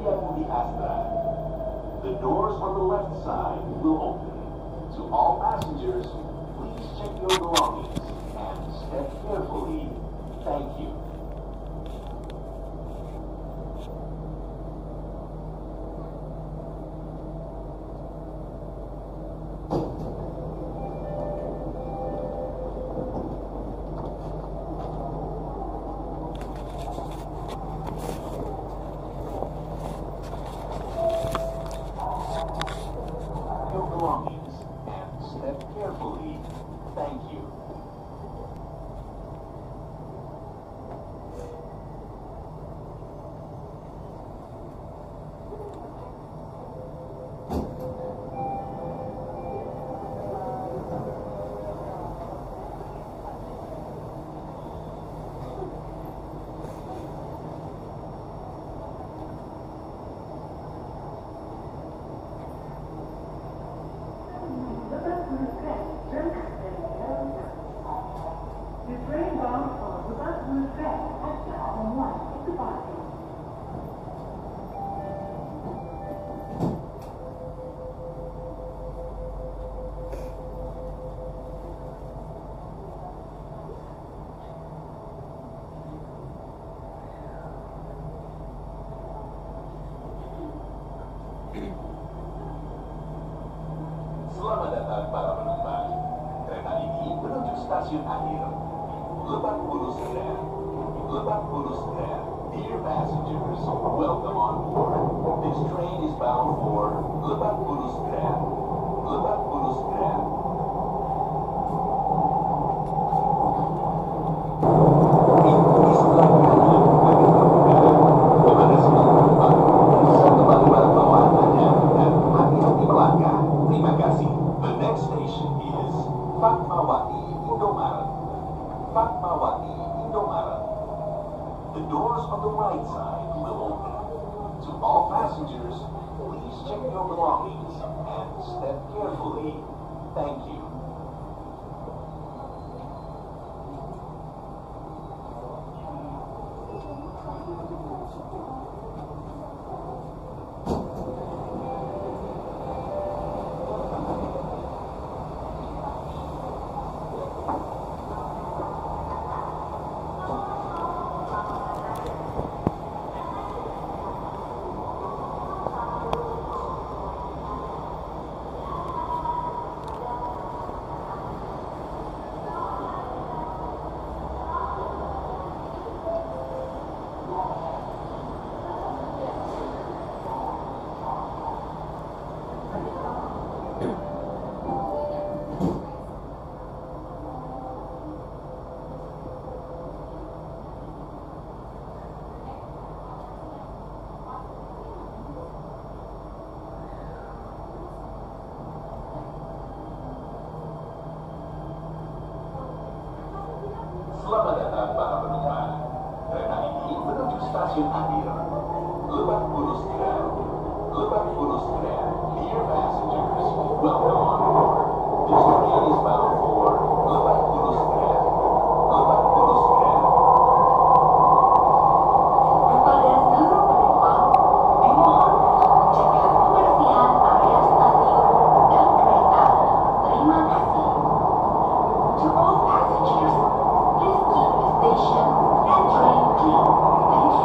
India will be fast-tracked. The doors on the left side will open. To all passengers, please check your belongings and step carefully. Thank you. Selamat datang para penumpang. Kereta ini menuju stasiun akhir. Lebak Bulus Air. Lebak Bulus Air. Dear passengers, welcome on board. This train is bound for Lebak Bulus Air. Lebak Bulus Air. Selamat datang para penumpang. Kereta ini menuju stasiun akhir. Lebak Bulus Air. Lebak Bulus Air. Dear passengers, welcome on board. This train is bound for Lebak Bulus Air. Lebak Bulus Air. Kepada seluruh penumpang, dimohon jaga kebersihan area stasiun dan kereta. Terima kasih. To all passengers, please keep the station and train clean. Thank you.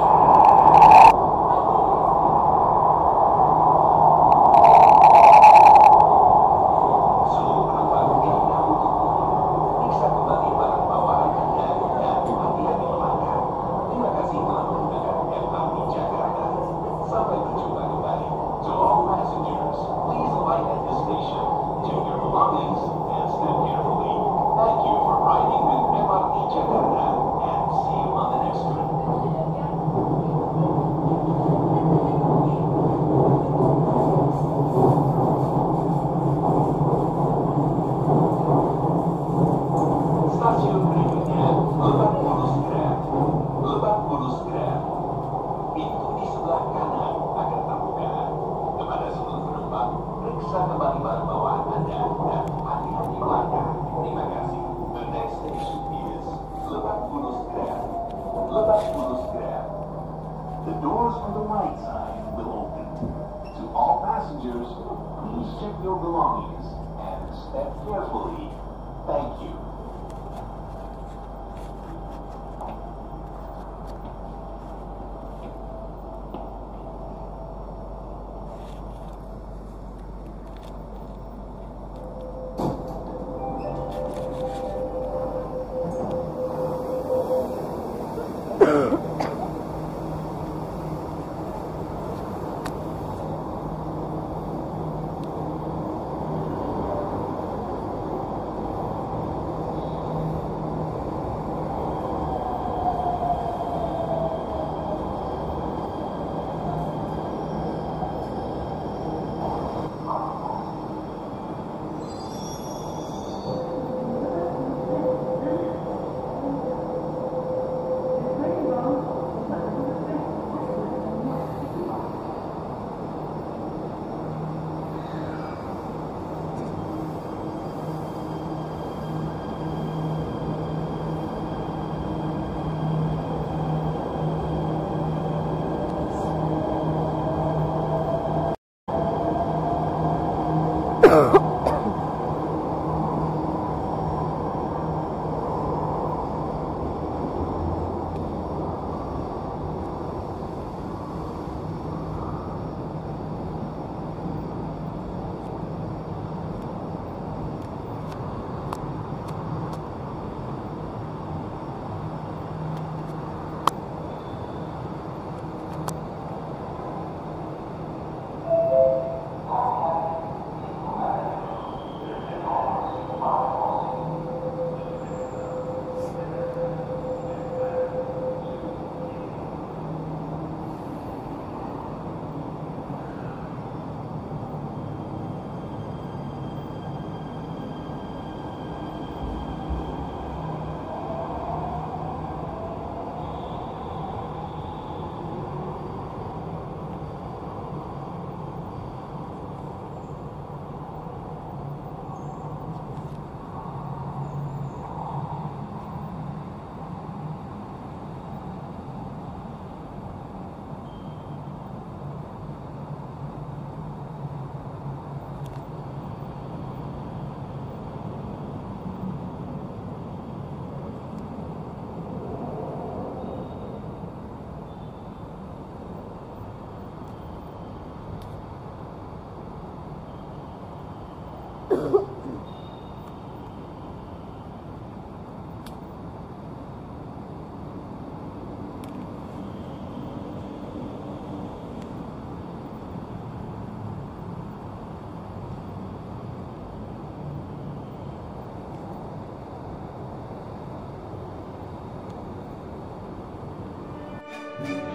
The doors on the right side will open. To all passengers, please check your belongings and step carefully. Thank you.